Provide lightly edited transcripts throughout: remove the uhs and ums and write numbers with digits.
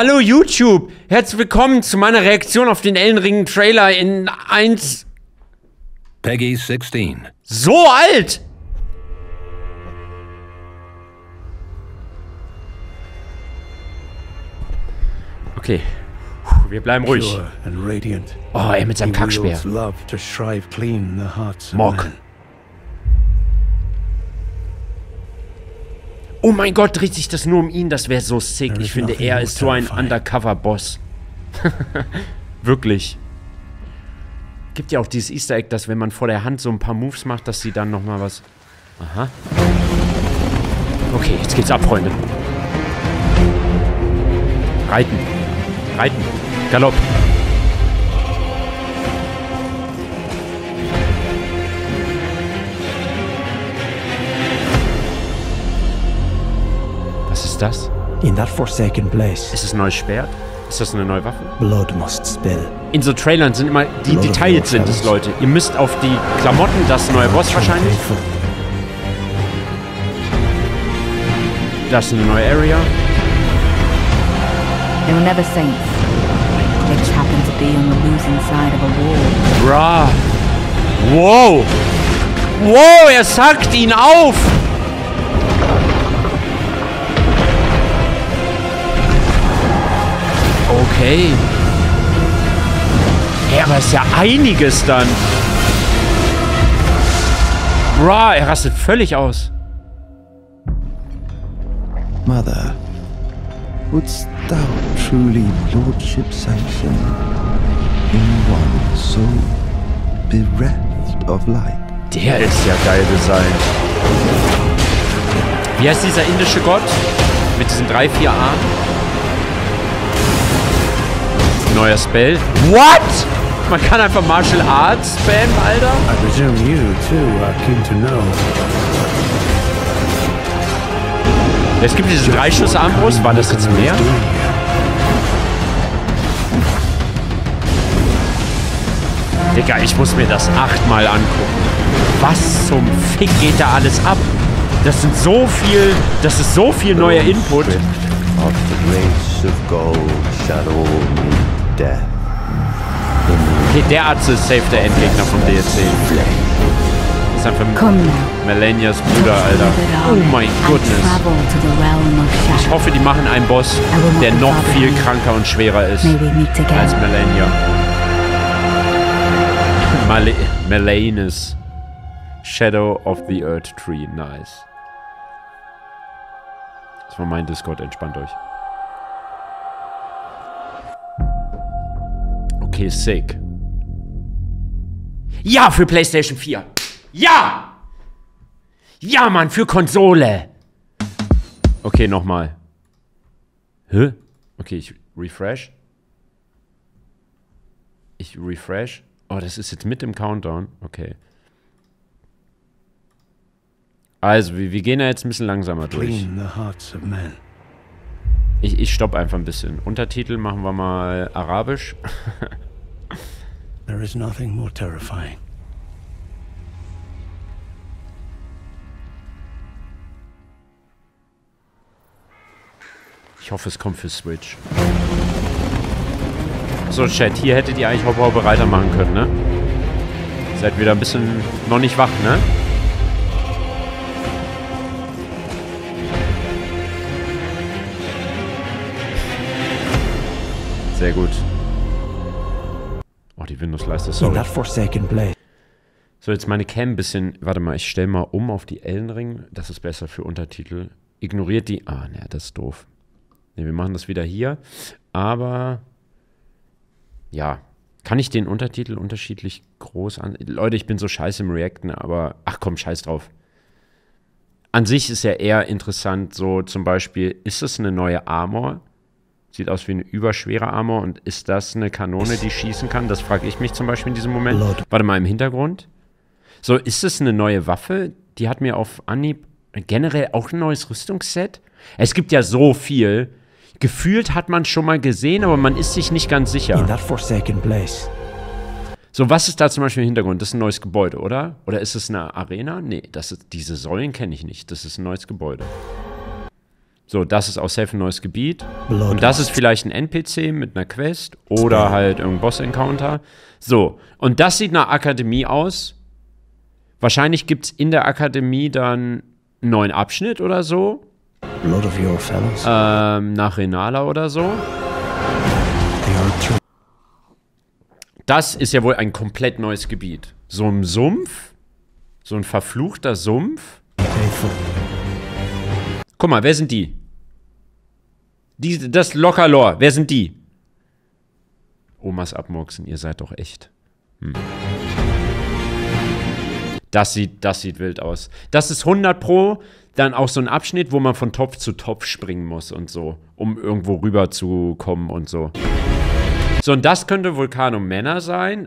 Hallo YouTube! Herzlich willkommen zu meiner Reaktion auf den Elden Ring Trailer in 1... Peggy 16. So alt! Okay. Puh, wir bleiben ruhig. Oh, er mit seinem Kackspeer. Mock. Oh mein Gott, dreht sich das nur um ihn? Das wäre so sick. Ich finde, er ist so ein Undercover-Boss. Wirklich. Gibt ja auch dieses Easter Egg, dass wenn man vor der Hand so ein paar Moves macht, dass sie dann nochmal was... Aha. Okay, jetzt geht's ab, Freunde. Reiten. Reiten. Galopp. Das? In that forsaken place. Ist es ein neues Schwert? Ist das eine neue Waffe? Blood must spill. In so Trailern sind immer die Details sind es, Leute. Ihr müsst auf die Klamotten, das neue Boss wahrscheinlich. Das ist eine neue Area. They were never saints. They just happened to be on the losing side of a war. Bruh. Wow. Wow, er sackt ihn auf. Okay. Ja, aber ist ja einiges dann. Bra, er rastet völlig aus. Mother, wouldst thou truly lordship sanction in one so bereft of light? Der ist ja geil designt. Wie heißt dieser indische Gott? Mit diesen 3-4 Armen? Neuer Spell. What? Man kann einfach Martial Arts spammen, Alter. I presume you too are keen to know. Es gibt diese 3-Schuss-Armbrust. War das jetzt mehr? Digga, ich muss mir das 8-mal angucken. Was zum Fick geht da alles ab? Das sind so viel. Das ist so viel neuer Input. Of the grace of gold shadow death. Okay, der Arzt ist safe der Endgegner vom DLC. Das ist einfach Malenias Bruder, Alter. Oh mein Goodness. Ich hoffe, die machen einen Boss, der noch viel kranker und schwerer ist als Malenia. Malenis. Shadow of the Erdtree. Nice. Das war mein Discord. Entspannt euch. Okay, sick. Ja, für PlayStation 4. Ja! Ja, Mann, für Konsole. Okay, nochmal. Hä? Okay, ich refresh. Ich refresh. Oh, das ist jetzt mit dem Countdown. Okay. Also, wir gehen da jetzt ein bisschen langsamer durch. Ich stoppe einfach ein bisschen. Untertitel machen wir mal Arabisch. There is nothing more terrifying. Ich hoffe, es kommt für Switch. So, Chat, hier hättet ihr eigentlich Hoppe-Hoppe Reiter machen können, ne? Seid wieder ein bisschen noch nicht wach, ne? Sehr gut. Oh, die Windows-Leiste, sorry. So, jetzt meine Cam ein bisschen... Warte mal, ich stelle mal um auf die Elden Ring. Das ist besser für Untertitel. Ignoriert die... Ah, ne, das ist doof. Ne, wir machen das wieder hier. Aber... Ja. Kann ich den Untertitel unterschiedlich groß an... Leute, ich bin so scheiße im Reacten, aber... Ach komm, scheiß drauf. An sich ist ja eher interessant, so zum Beispiel... Ist das eine neue Armor? Sieht aus wie eine überschwere Armor. Und ist das eine Kanone, die schießen kann? Das frage ich mich zum Beispiel in diesem Moment. Warte mal, im Hintergrund. So, ist das eine neue Waffe? Die hat mir auf Anhieb generell auch ein neues Rüstungsset. Es gibt ja so viel. Gefühlt hat man schon mal gesehen, aber man ist sich nicht ganz sicher. So, was ist da zum Beispiel im Hintergrund? Das ist ein neues Gebäude, oder? Oder ist es eine Arena? Nee, das ist, diese Säulen kenne ich nicht. Das ist ein neues Gebäude. So, das ist auch safe ein neues Gebiet. Und das ist vielleicht ein NPC mit einer Quest oder halt irgendein Boss-Encounter. So, und das sieht nach Akademie aus. Wahrscheinlich gibt es in der Akademie dann einen neuen Abschnitt oder so. Blood of your fellows. Nach Renala oder so. Das ist ja wohl ein komplett neues Gebiet. So ein Sumpf. So ein verfluchter Sumpf. Guck mal, wer sind die? Das Lockerlore, wer sind die? Omas abmurksen, ihr seid doch echt. Hm. Das sieht wild aus. Das ist 100 Pro, dann auch so ein Abschnitt, wo man von Topf zu Topf springen muss und so, um irgendwo rüber zu kommen und so. So, und das könnte Vulcano Manor sein.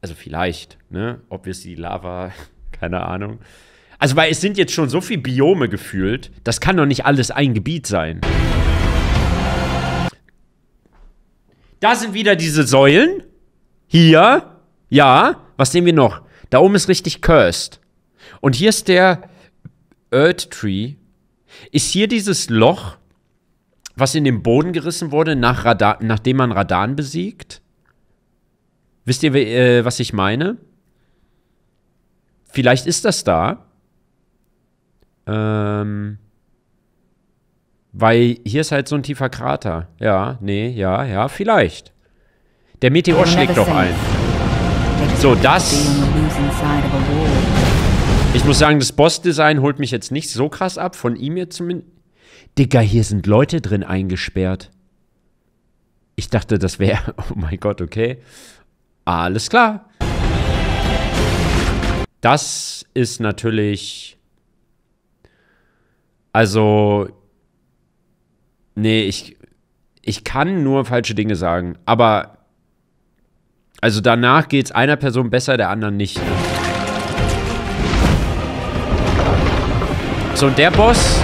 Also vielleicht, ne? Obviously Lava, keine Ahnung. Also, weil es sind jetzt schon so viele Biome gefühlt, das kann doch nicht alles ein Gebiet sein. Da sind wieder diese Säulen. Hier. Ja. Was sehen wir noch? Da oben ist richtig cursed. Und hier ist der Erdtree. Ist hier dieses Loch, was in den Boden gerissen wurde, nachdem man Radahn besiegt? Wisst ihr, was ich meine? Vielleicht ist das da. Weil hier ist halt so ein tiefer Krater. Ja, nee, ja, ja, vielleicht. Der Meteor schlägt doch ein. So, das... Ich muss sagen, das Boss-Design holt mich jetzt nicht so krass ab. Von ihm jetzt zumindest... Digga, hier sind Leute drin eingesperrt. Ich dachte, das wäre... Oh mein Gott, okay. Alles klar. Das ist natürlich... Also, nee, ich kann nur falsche Dinge sagen, aber also danach geht's einer Person besser, der anderen nicht. So, und der Boss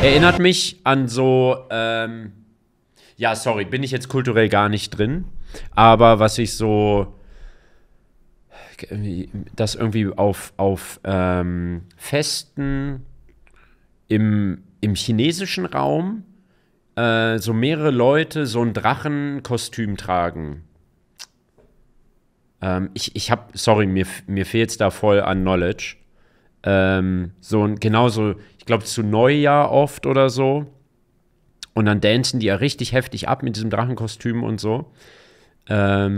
erinnert mich an so, ja, sorry, bin ich jetzt kulturell gar nicht drin, aber was ich so, das irgendwie auf Festen... Im chinesischen Raum so mehrere Leute so ein Drachenkostüm tragen. Ich hab, sorry, mir fehlt's da voll an Knowledge. So ein, genauso, ich glaube zu Neujahr oft oder so. Und dann dancen die ja richtig heftig ab mit diesem Drachenkostüm und so. Aber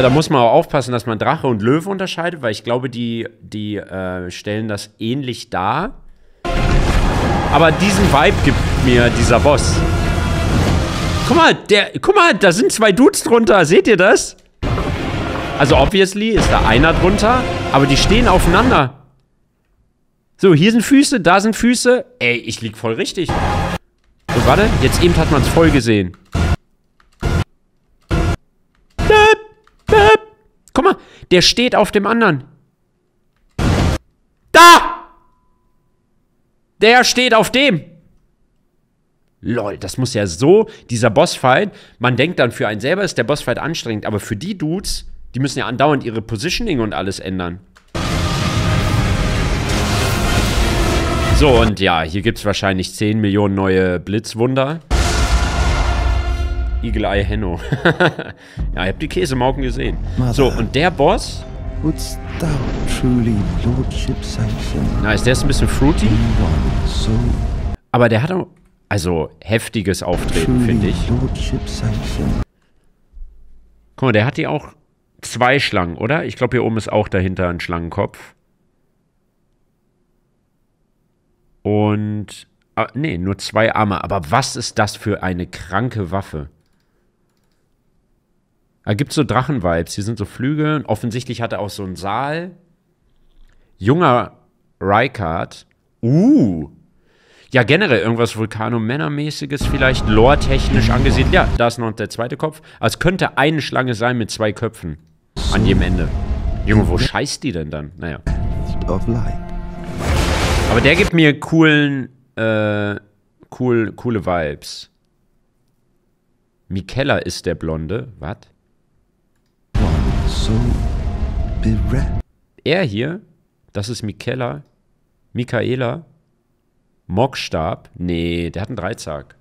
da muss man auch aufpassen, dass man Drache und Löwe unterscheidet, weil ich glaube, die stellen das ähnlich dar. Aber diesen Vibe gibt mir dieser Boss. Guck mal, da sind zwei Dudes drunter. Seht ihr das? Also obviously ist da einer drunter, aber die stehen aufeinander. So, hier sind Füße, da sind Füße. Ey, ich lieg voll richtig. So, warte, jetzt eben hat man es voll gesehen. Guck mal, der steht auf dem anderen. Da! Der steht auf dem. Lol, das muss ja so, dieser Bossfight, man denkt dann für einen selber ist der Bossfight anstrengend, aber für die Dudes, die müssen ja andauernd ihre Positioning und alles ändern. So, und ja, hier gibt es wahrscheinlich 10 Millionen neue Blitzwunder. Eagle Eye Henno. Ja, ihr habt die Käsemauken gesehen. So, und der Boss... Nice, der ist ein bisschen fruity. Aber der hat auch, also, heftiges Auftreten, finde ich. Guck mal, der hat hier auch 2 Schlangen, oder? Ich glaube, hier oben ist auch dahinter ein Schlangenkopf. Und, nee, nur 2 Arme. Aber was ist das für eine kranke Waffe? Da gibt es so Drachen-Vibes. Hier sind so Flügel. Offensichtlich hat er auch so einen Saal. Junger Rykard. Ja, generell irgendwas Vulcano Manor-mäßiges vielleicht. Lore-technisch angesiedelt. Ja, da ist noch der zweite Kopf. Also es könnte eine Schlange sein mit 2 Köpfen. An jedem Ende. Junge, wo scheißt die denn dann? Naja. Aber der gibt mir coole Vibes. Miquella ist der Blonde. Was? Er hier, das ist Miquella. Michaela. Mockstab? Nee, der hat einen Dreizack.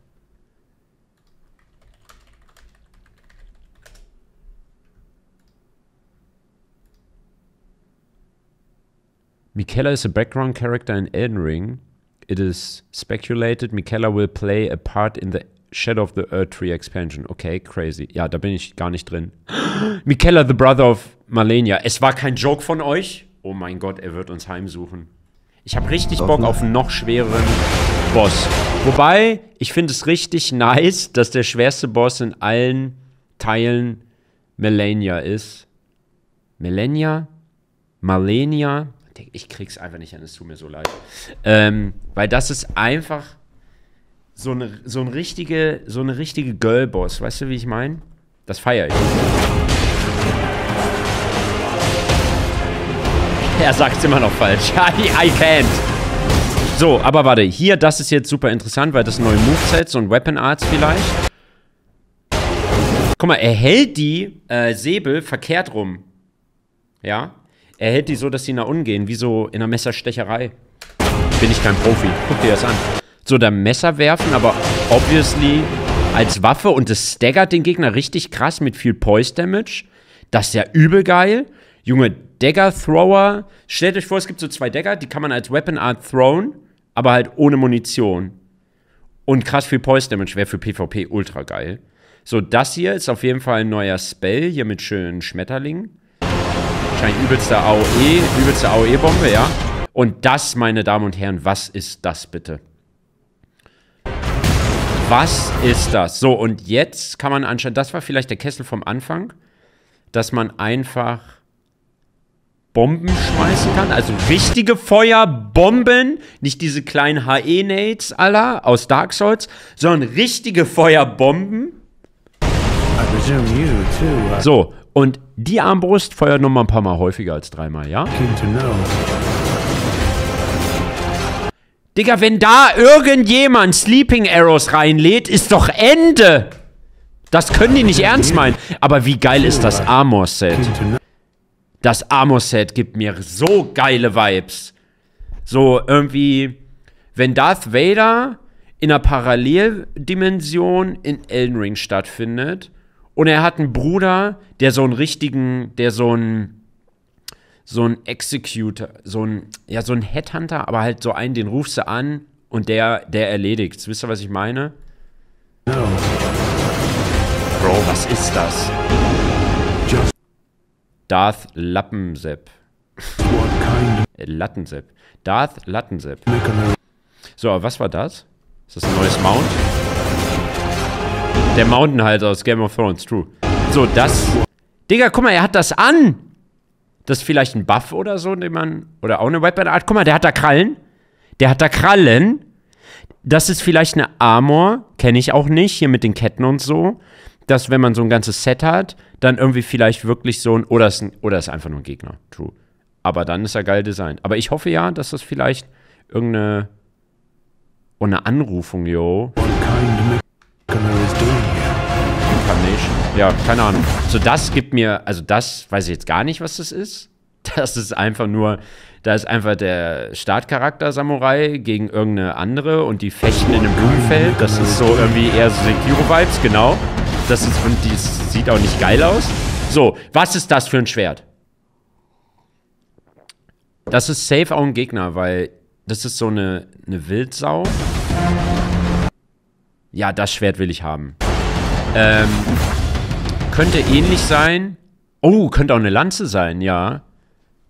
Miquella is a background character in Elden Ring. It is speculated Miquella will play a part in the Shadow of the Erdtree expansion. Okay, crazy. Ja, da bin ich gar nicht drin. Miquella, the brother of Malenia. Es war kein Joke von euch? Oh mein Gott, er wird uns heimsuchen. Ich habe richtig Bock auf einen noch schwereren Boss. Wobei, ich finde es richtig nice, dass der schwerste Boss in allen Teilen Malenia ist. Malenia? Malenia? Ich krieg's einfach nicht an, es tut mir so leid. Weil das ist einfach so eine richtige Girl-Boss. Weißt du, wie ich meine? Das feiere ich. Er sagt's immer noch falsch. I can't. So, aber warte. Hier, das ist jetzt super interessant, weil das neue Moveset, so ein Weapon Arts vielleicht. Guck mal, er hält die Säbel verkehrt rum. Ja? Er hält die so, dass die nach unten gehen, wie so in einer Messerstecherei. Bin ich kein Profi. Guck dir das an. So, da Messer werfen, aber obviously als Waffe. Und es staggert den Gegner richtig krass mit viel Poise-Damage. Das ist ja übel geil. Junge, Dagger-Thrower. Stellt euch vor, es gibt so zwei Dagger, die kann man als Weapon Art thrown, aber halt ohne Munition. Und krass viel Poise-Damage wäre für PvP ultra geil. So, das hier ist auf jeden Fall ein neuer Spell, hier mit schönen Schmetterlingen. Scheint übelste AOE-Bombe, ja. Und das, meine Damen und Herren, was ist das bitte? Was ist das? So, und jetzt kann man anscheinend, das war vielleicht der Kessel vom Anfang, dass man einfach Bomben schmeißen kann. Also richtige Feuerbomben, nicht diese kleinen HE-Nades à la aus Dark Souls, sondern richtige Feuerbomben. So, und die Armbrust feuert nochmal ein paar Mal häufiger als dreimal, ja? Digga, wenn da irgendjemand Sleeping Arrows reinlädt, ist doch Ende! Das können die nicht ernst meinen. Aber wie geil ist das Armor-Set? Das Armor-Set gibt mir so geile Vibes. So irgendwie, wenn Darth Vader in einer Paralleldimension in Elden Ring stattfindet. Und er hat einen Bruder, der so einen richtigen, der so einen Executor, so einen Headhunter, aber halt so einen, den rufst du an und der erledigt's. Wisst ihr, was ich meine? No. Bro, was ist das? Darth Lappensepp. Lattensepp. Darth Lattensepp. So, aber was war das? Ist das ein neues Mount? Der Mountain halt aus Game of Thrones, true. So, das... Digga, guck mal, er hat das an! Das ist vielleicht ein Buff oder so, den man... Oder auch eine Weapon Art. Guck mal, der hat da Krallen. Der hat da Krallen. Das ist vielleicht eine Armor. Kenne ich auch nicht, hier mit den Ketten und so. Dass, wenn man so ein ganzes Set hat, dann irgendwie vielleicht wirklich so ein... Oder ist einfach nur ein Gegner, true. Aber dann ist er geil designt. Aber ich hoffe ja, dass das vielleicht irgendeine... Und eine Anrufung, yo. Ja, keine Ahnung. So, das gibt mir, also das weiß ich jetzt gar nicht, was das ist. Das ist einfach nur, da ist einfach der Startcharakter-Samurai gegen irgendeine andere und die fechten in einem Blumenfeld. Das ist so irgendwie eher so Sekiro-Vibes, genau. Das ist, und die sieht auch nicht geil aus. So, was ist das für ein Schwert? Das ist safe auch ein Gegner, weil das ist so eine Wildsau. Ja, das Schwert will ich haben. Könnte ähnlich sein. Oh, könnte auch eine Lanze sein, ja.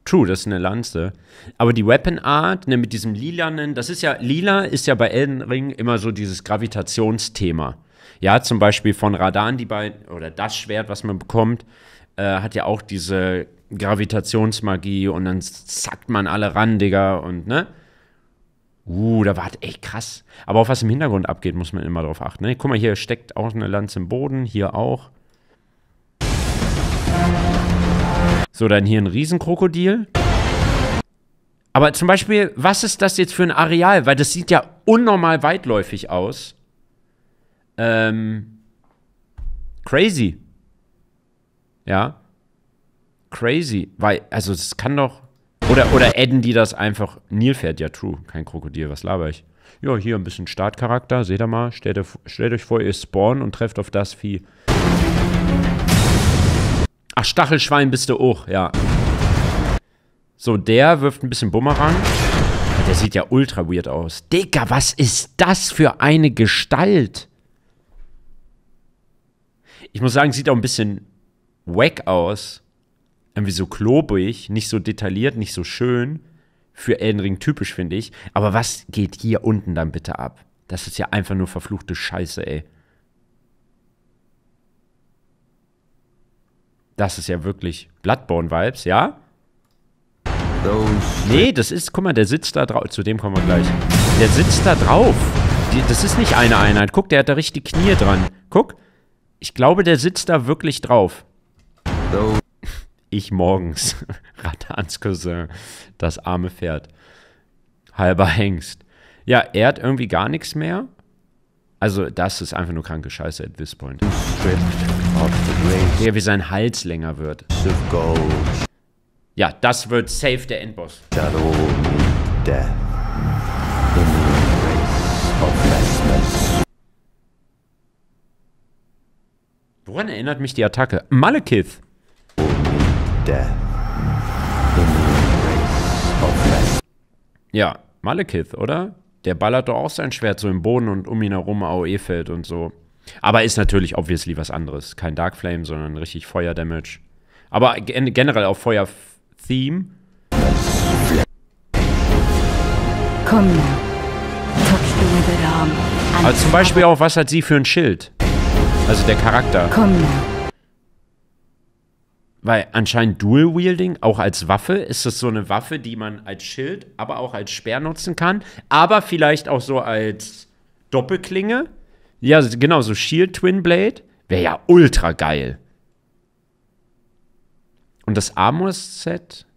True, das ist eine Lanze. Aber die Weapon Art, ne, mit diesem lilanen, das ist ja, lila ist ja bei Elden Ring immer so dieses Gravitationsthema. Ja, zum Beispiel von Radahn, oder das Schwert, was man bekommt, hat ja auch diese Gravitationsmagie und dann zackt man alle ran, Digga, und, ne? Da war echt krass. Aber auf was im Hintergrund abgeht, muss man immer drauf achten. Ne? Guck mal, hier steckt auch eine Lanze im Boden. Hier auch. So, dann hier ein Riesenkrokodil. Aber zum Beispiel, was ist das jetzt für ein Areal? Weil das sieht ja unnormal weitläufig aus. Crazy. Ja. Crazy. Weil, also es kann doch... Oder adden die das einfach? Nilpferd, ja, true. Kein Krokodil, was laber ich? Ja, hier ein bisschen Startcharakter. Seht ihr mal. Stellt euch vor, ihr spawnt und trefft auf das Vieh. Ach, Stachelschwein bist du auch, ja. So, der wirft ein bisschen Bumerang. Der sieht ja ultra weird aus. Digga, was ist das für eine Gestalt? Ich muss sagen, sieht auch ein bisschen wack aus. Irgendwie so klobig, nicht so detailliert, nicht so schön. Für Elden Ring typisch, finde ich. Aber was geht hier unten dann bitte ab? Das ist ja einfach nur verfluchte Scheiße, ey. Das ist ja wirklich Bloodborne-Vibes, ja? Nee, das ist, guck mal, der sitzt da drauf. Zu dem kommen wir gleich. Der sitzt da drauf. Das ist nicht eine Einheit. Guck, der hat da richtig Knie dran. Guck. Ich glaube, der sitzt da wirklich drauf. Ich morgens. Radahns Cousin. Das arme Pferd. Halber Hengst. Ja, er hat irgendwie gar nichts mehr. Also, das ist einfach nur kranke Scheiße at this point. Ja, wie sein Hals länger wird. Ja, das wird safe der Endboss. Woran erinnert mich die Attacke? Malekith! Ja, Malekith, oder? Der ballert doch auch sein Schwert so im Boden und um ihn herum AOE-Feld und so. Aber ist natürlich obviously was anderes. Kein Dark Flame, sondern richtig Feuer-Damage. Aber generell auf Feuer... Theme. Also zum Beispiel auch, was hat sie für ein Schild? Also der Charakter. Weil anscheinend Dual-Wielding, auch als Waffe, ist das so eine Waffe, die man als Schild, aber auch als Speer nutzen kann. Aber vielleicht auch so als Doppelklinge. Ja, genau, so Shield-Twin-Blade. Wäre ja ultra geil. Und das Armor-Set?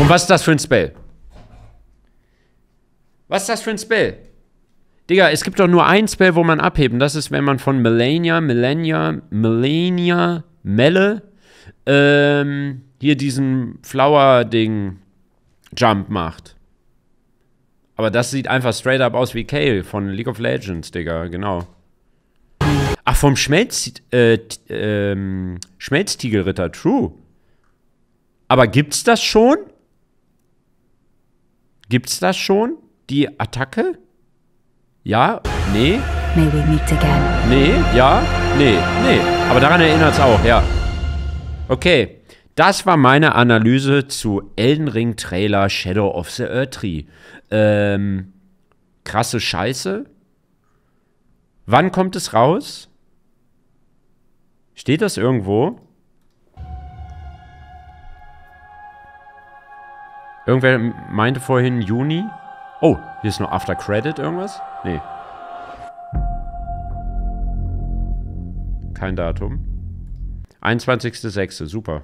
Und was ist das für ein Spell? Was ist das für ein Spell? Digga, es gibt doch nur ein Spell, wo man abheben. Das ist, wenn man von Malenia, hier diesen Flower-Ding-Jump macht. Aber das sieht einfach straight up aus wie Kale von League of Legends, Digga, genau. Ach, vom Schmelztiegelritter, true. Aber gibt's das schon? Gibt's das schon? Die Attacke? Ja? Nee? Nee? Ja? Nee? Nee. Aber daran erinnert's auch, ja. Okay. Das war meine Analyse zu Elden Ring Trailer Shadow of the Erdtree. Krasse Scheiße. Wann kommt es raus? Steht das irgendwo? Irgendwer meinte vorhin Juni. Oh, hier ist noch After Credit irgendwas? Nee. Kein Datum. 21.06. Super.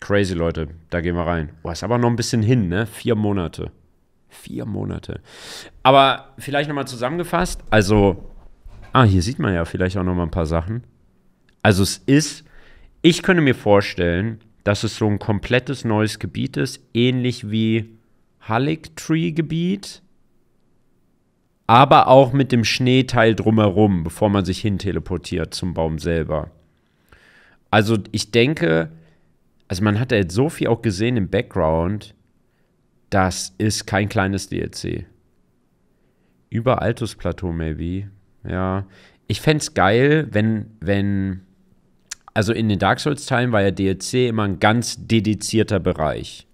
Crazy, Leute. Da gehen wir rein. Boah, ist aber noch ein bisschen hin, ne? 4 Monate. 4 Monate. Aber vielleicht nochmal zusammengefasst. Also, hier sieht man ja vielleicht auch nochmal ein paar Sachen. Also es ist, ich könnte mir vorstellen, dass es so ein komplettes neues Gebiet ist. Ähnlich wie Haligtree-Gebiet. Aber auch mit dem Schneeteil drumherum, bevor man sich hin teleportiert zum Baum selber. Also ich denke... Also man hat ja jetzt so viel auch gesehen im Background, das ist kein kleines DLC. Über Altus Plateau maybe, ja. Ich fänd's geil, wenn, also in den Dark Souls Teilen war ja DLC immer ein ganz dedizierter Bereich.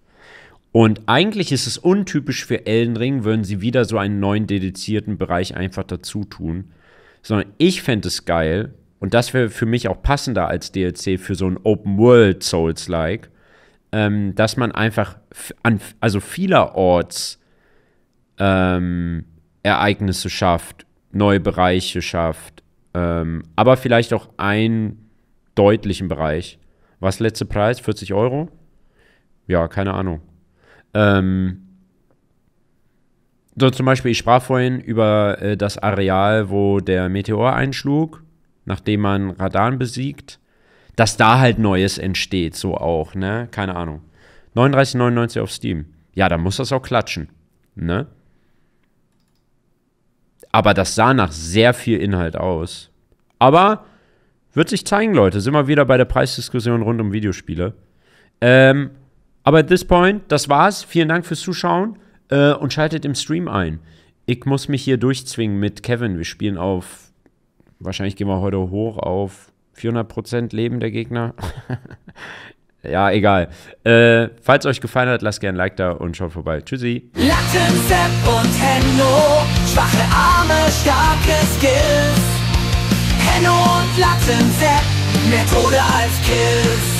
Und eigentlich ist es untypisch für Elden Ring, würden sie wieder so einen neuen dedizierten Bereich einfach dazu tun. Sondern ich fände es geil, und das wäre für mich auch passender als DLC für so ein Open-World-Souls-like, dass man einfach also vielerorts Ereignisse schafft, neue Bereiche schafft, aber vielleicht auch einen deutlichen Bereich. Was letzter Preis? 40 Euro? Ja, keine Ahnung. So zum Beispiel, ich sprach vorhin über das Areal, wo der Meteor einschlug. Nachdem man Radahn besiegt. dass da halt Neues entsteht, so auch, ne? Keine Ahnung. 39,99 auf Steam. Ja, dann muss das auch klatschen, ne? Aber das sah nach sehr viel Inhalt aus. Aber wird sich zeigen, Leute. Sind wir wieder bei der Preisdiskussion rund um Videospiele. Aber at this point, das war's. Vielen Dank fürs Zuschauen und schaltet im Stream ein. Ich muss mich hier durchzwingen mit Kevin. Wir spielen auf, wahrscheinlich gehen wir heute hoch auf 400% Leben der Gegner. Ja, egal. Falls euch gefallen hat, lasst gerne ein Like da und schaut vorbei. Tschüssi. Latten, Step und Henno. Schwache Arme, starke Skills. Henno und Latten, Step. Mehr Tode als Kills.